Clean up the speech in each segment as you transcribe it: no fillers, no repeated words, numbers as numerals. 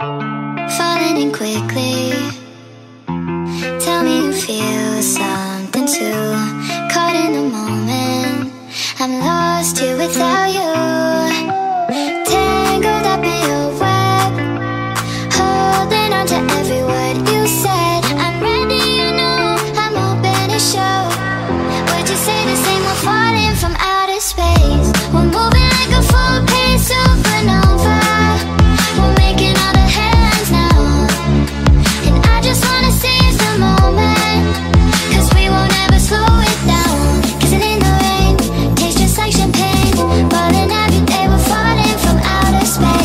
falling in quickly. Tell me you feel something too. Caught in a moment, I'm lost here without you. Tangled up in your web, holding on to every word you said. I'm ready, you know, I'm open to show. Would you say the same? We're falling from outer space. We're moving like a full-page supernova. Still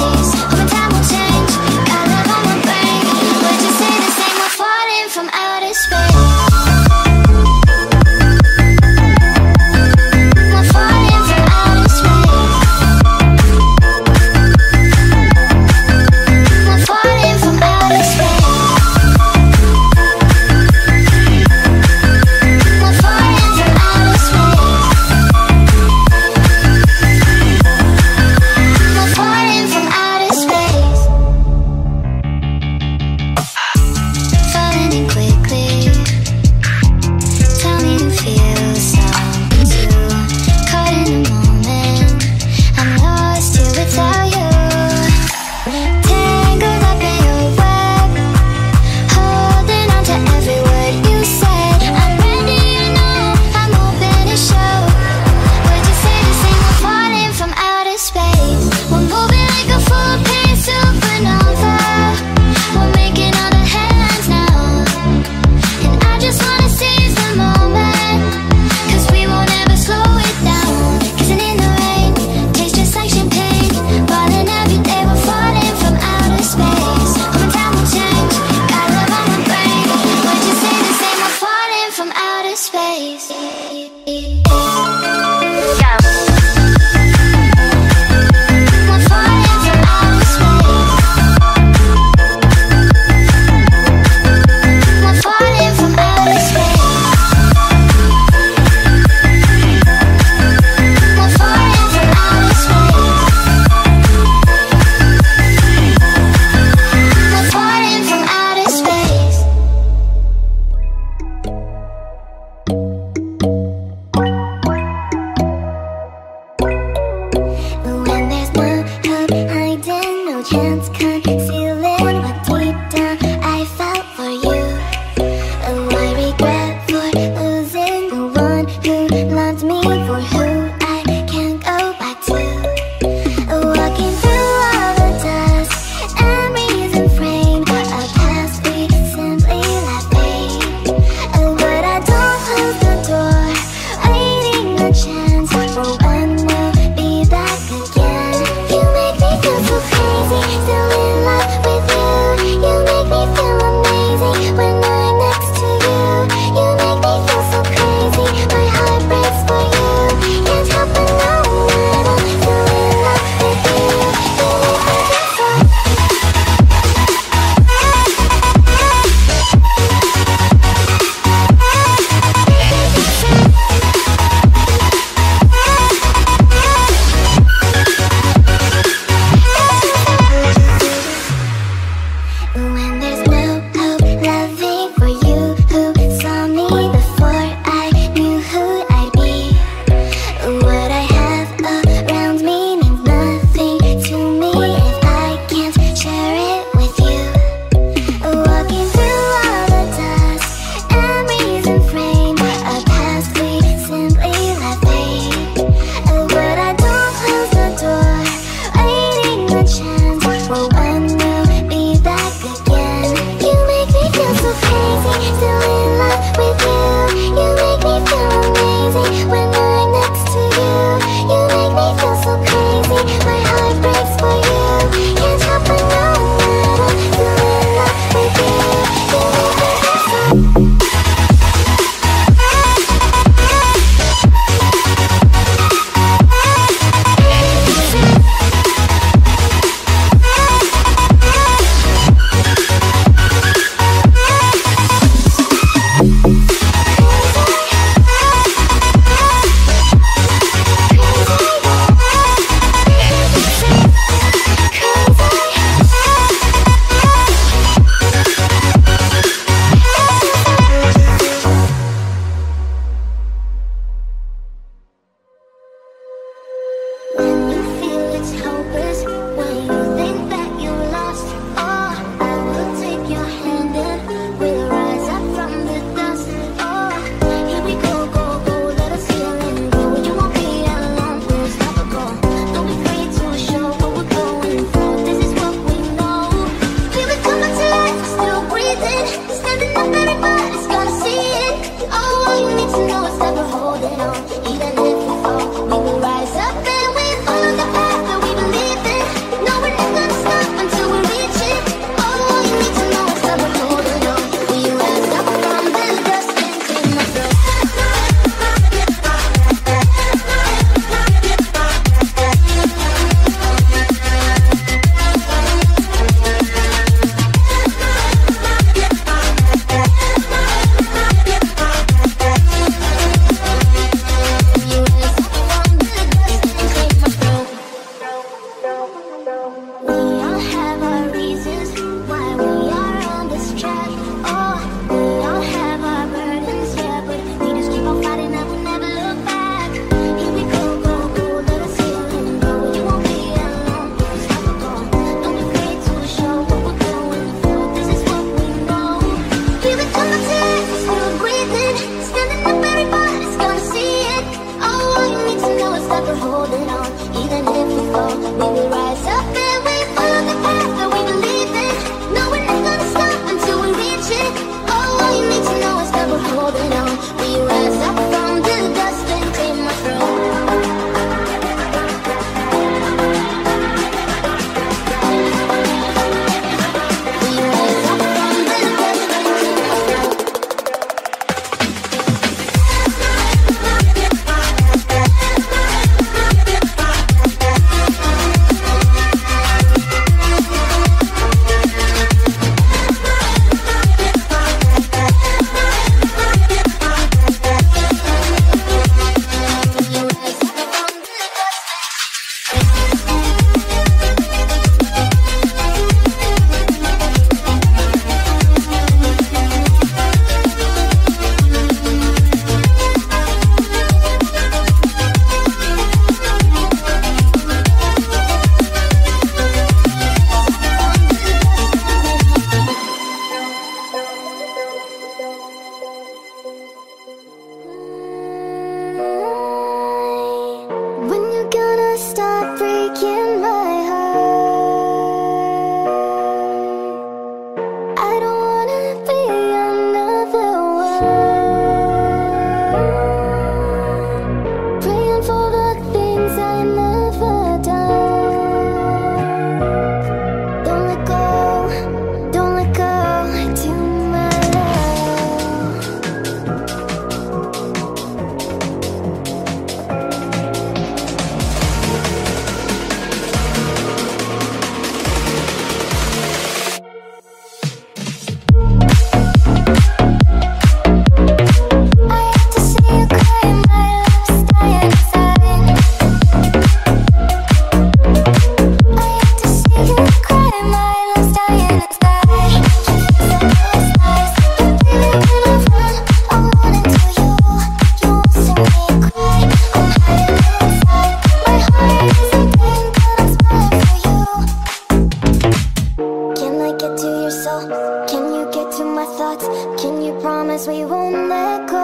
'cause we won't let go.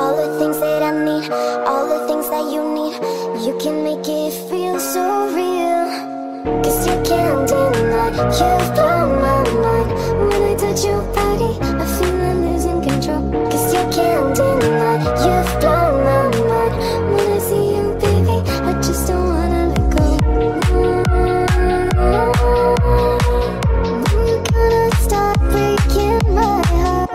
All the things that I need, all the things that you need, you can make it feel so real. 'Cause you can't deny, you've blown my mind. When I touch your body, I feel I'm losing control. 'Cause you can't deny, you've blown my mind. When I see you, baby, I just don't wanna let go. You're gonna start breaking my heart.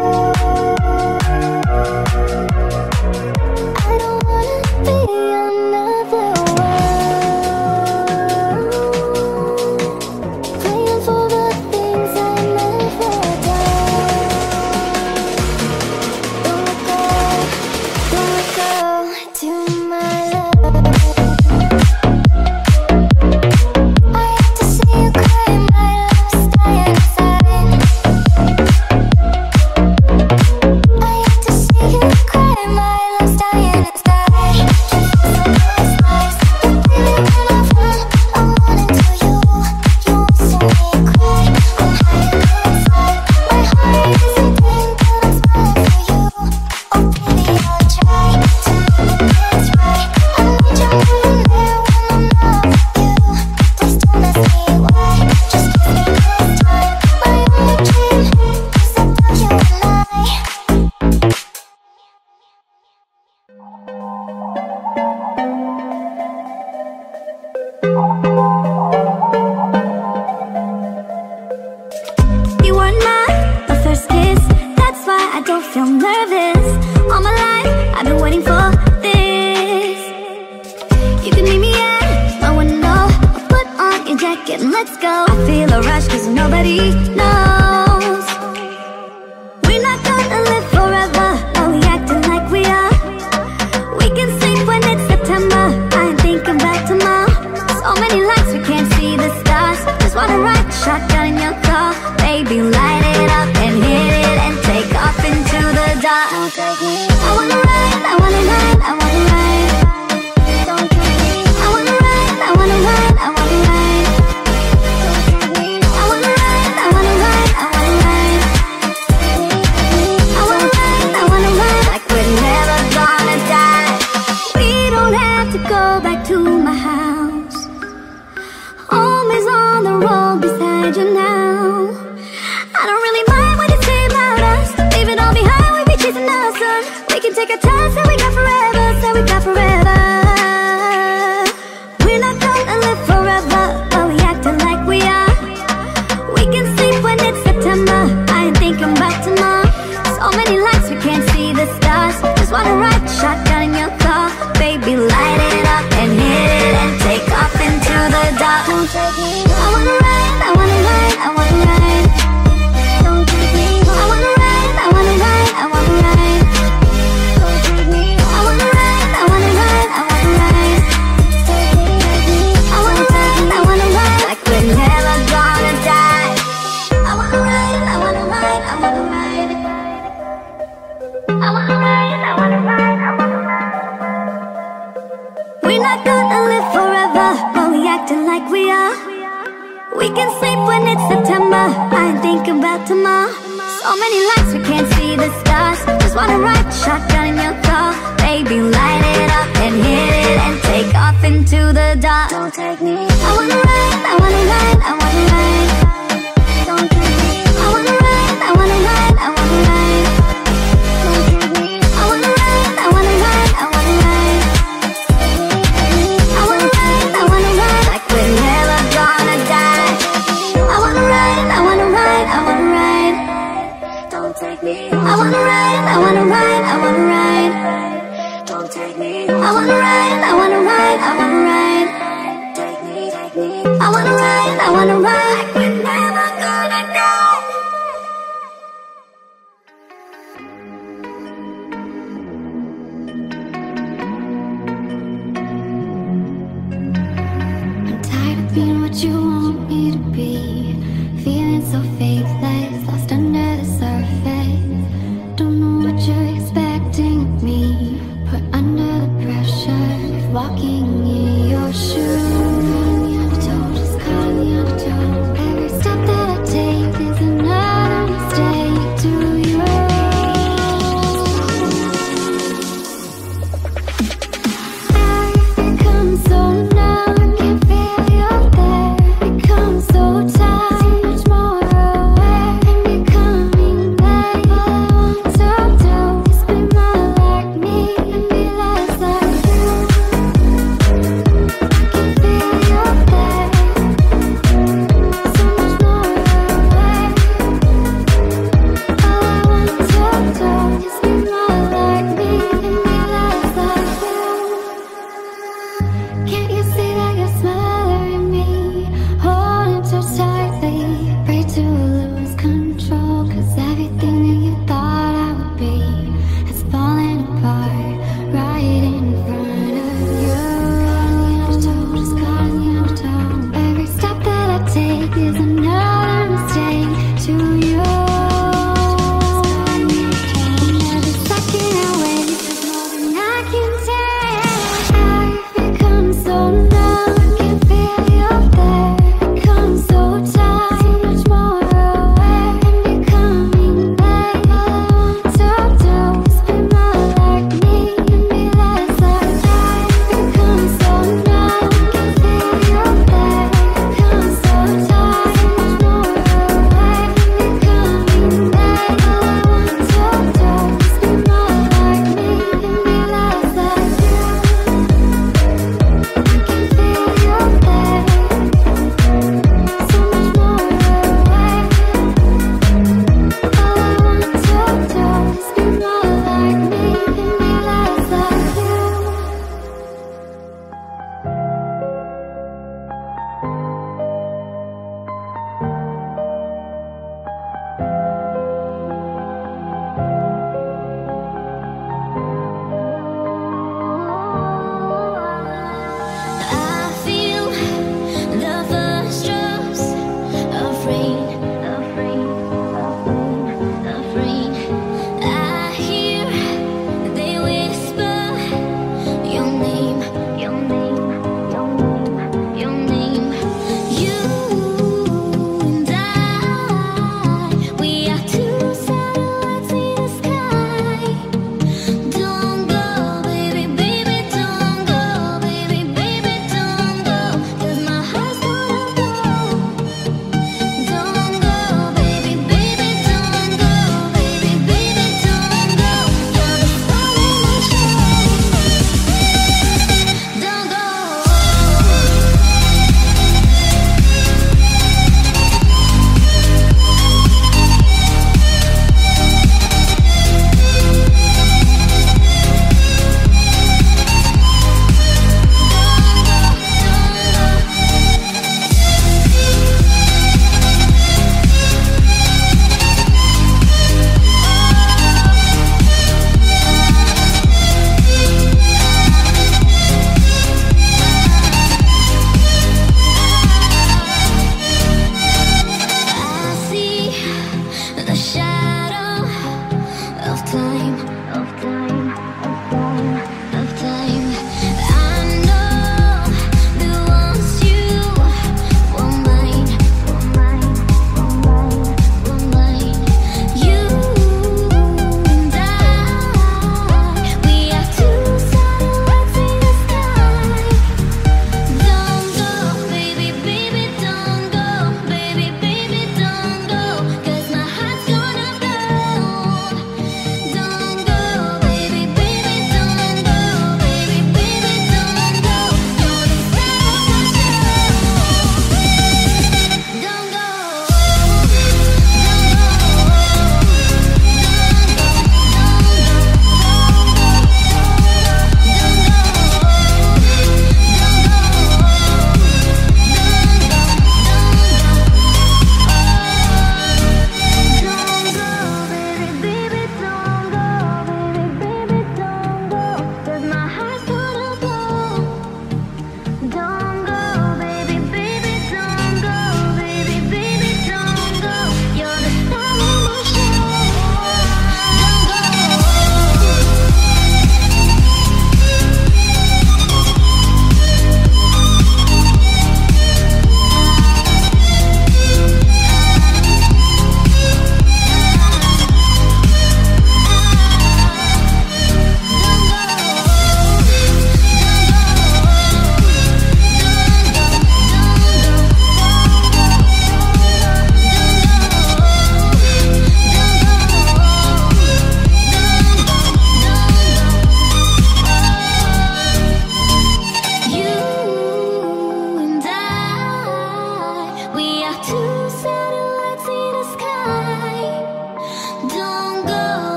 I don't wanna be another one, praying for the things I never done. Don't go to my love. Every step that I take is another mistake to you.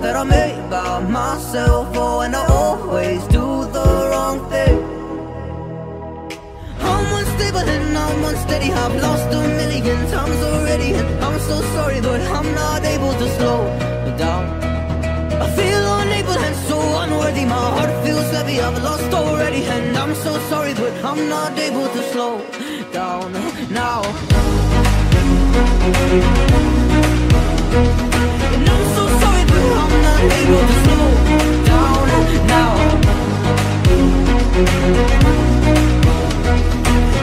that I made by myself, oh, and I always do the wrong thing. I'm unstable and I'm unsteady, I've lost a million times already, and I'm so sorry, but I'm not able to slow me down. I feel unable and so unworthy, my heart feels heavy, I've lost already, and I'm so sorry, but I'm not able to slow down now. And I'm so sorry, I'm not able to slow down now.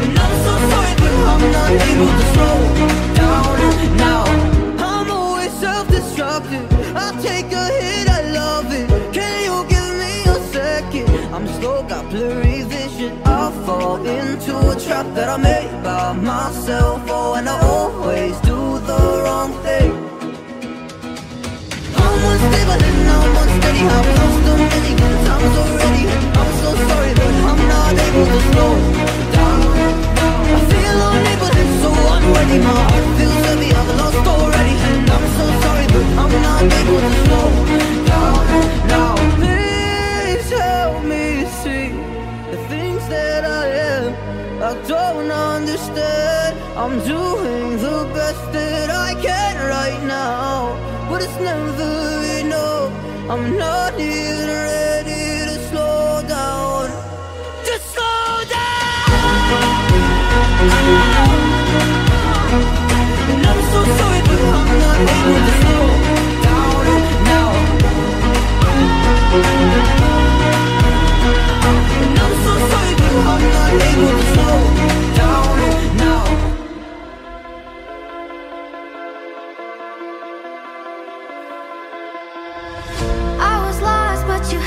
And I'm so sorry, but I'm not able to slow down now. I'm always self-destructive, I take a hit, I love it. Can you give me a second? I'm slow, got blurry vision. I fall into a trap that I made by myself, oh, and I always do the wrong thing. I'm unstable and I'm unsteady, I've lost a million times already, I'm so sorry, but I'm not able to slow down. I feel unable and so unworthy, my heart feels heavy, I've lost already, and I'm so sorry, but I'm not able to slow down now. Please help me see the things that I am, I don't understand. I'm doing the best that I can right now, but it's never enough. I'm not even ready to slow down. Just slow down. And I'm so sorry, but I'm not able to slow down now. And I'm so sorry, but I'm not able to slow down now. You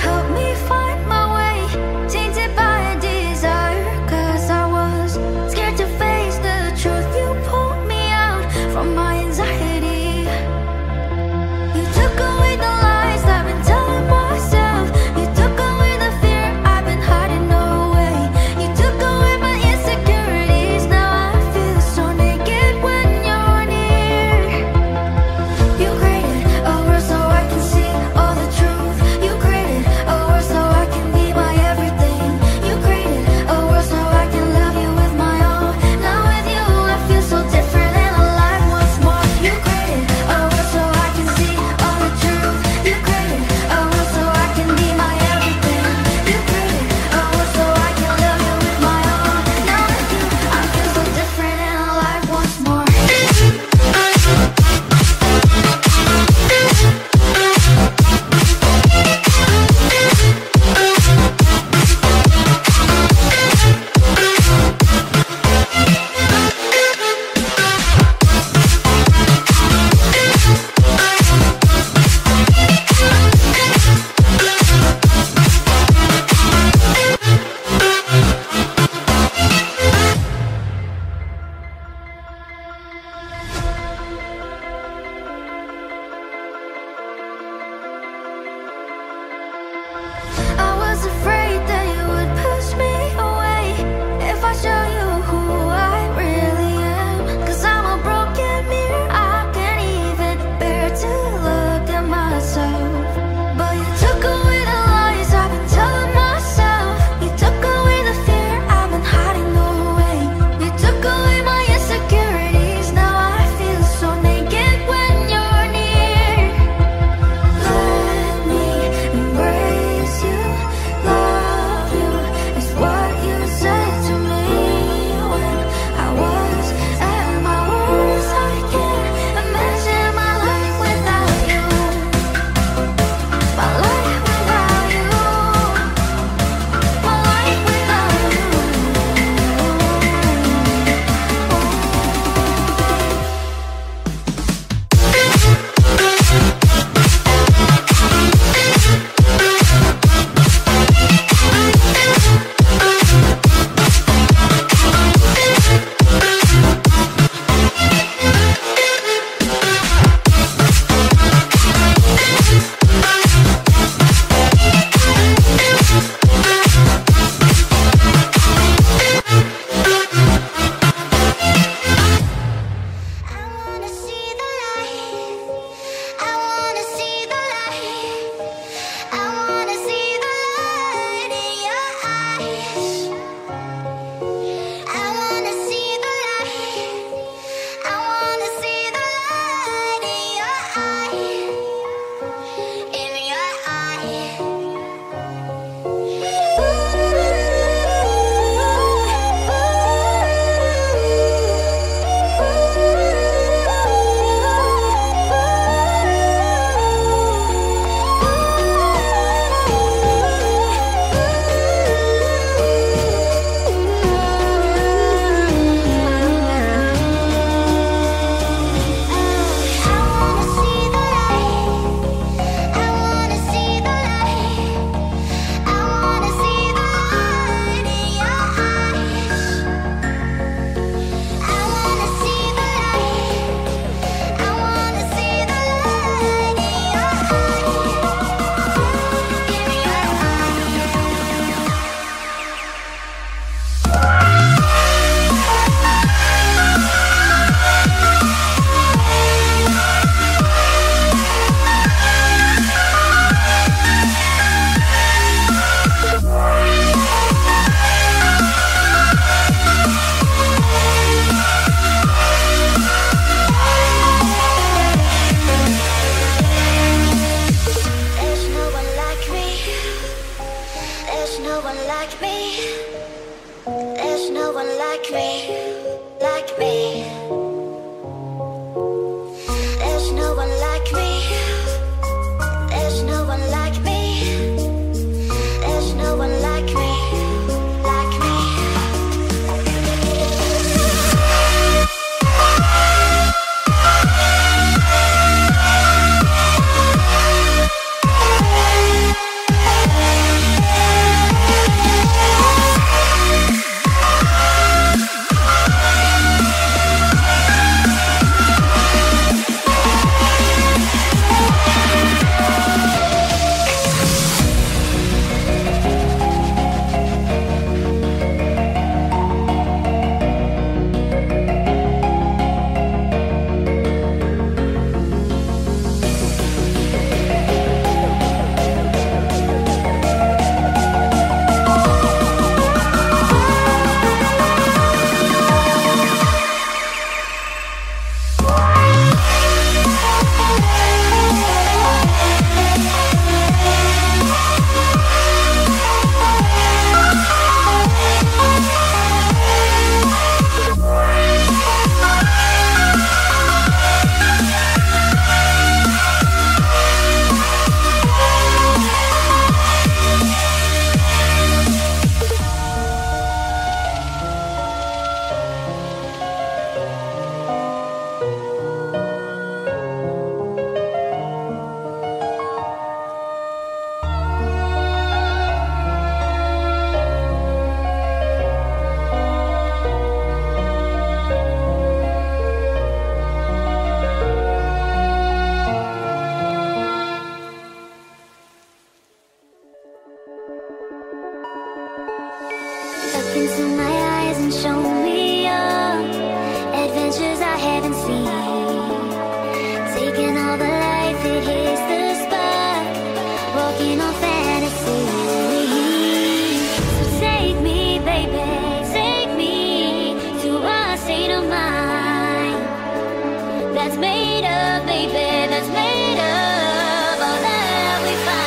everything that's made up of that we find.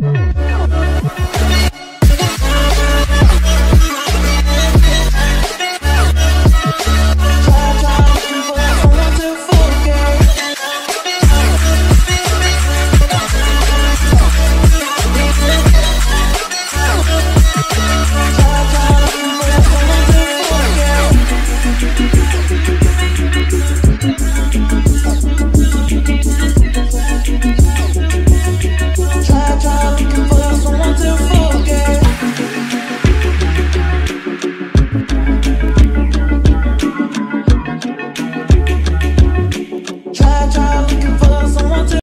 Thank you.